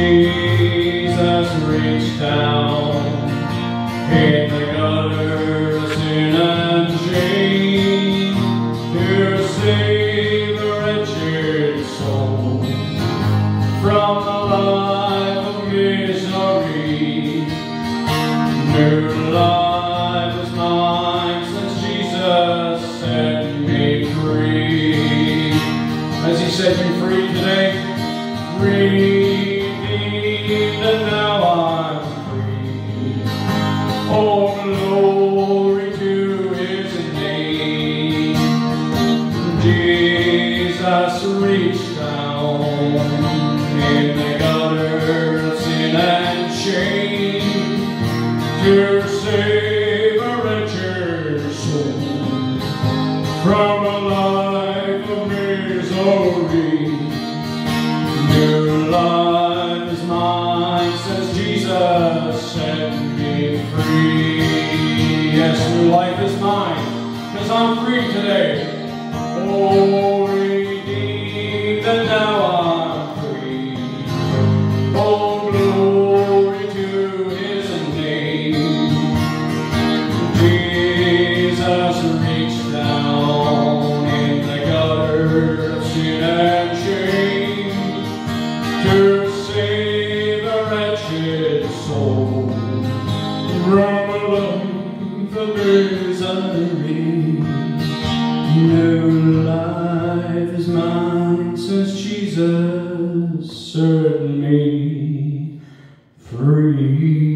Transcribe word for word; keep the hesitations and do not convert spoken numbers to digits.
Jesus reached down in the gutter of sin and shame to save a wretched soul from the life of misery. New life is mine since Jesus set me free. Has He set you free today? Redeemed, and now I'm free. Oh, glory to His name. Jesus reached down in the gutter of sin and shame to save a wretched soul from a life of misery. New life is mine, says Jesus, set me free. Yes, new life is mine, because I'm free today. Oh, redeemed, and now I'm free. Oh, glory to His name. Jesus reached down in the gutter of sin and shame to save a wretched soul from a life of misery. New life is mine since Jesus set me free.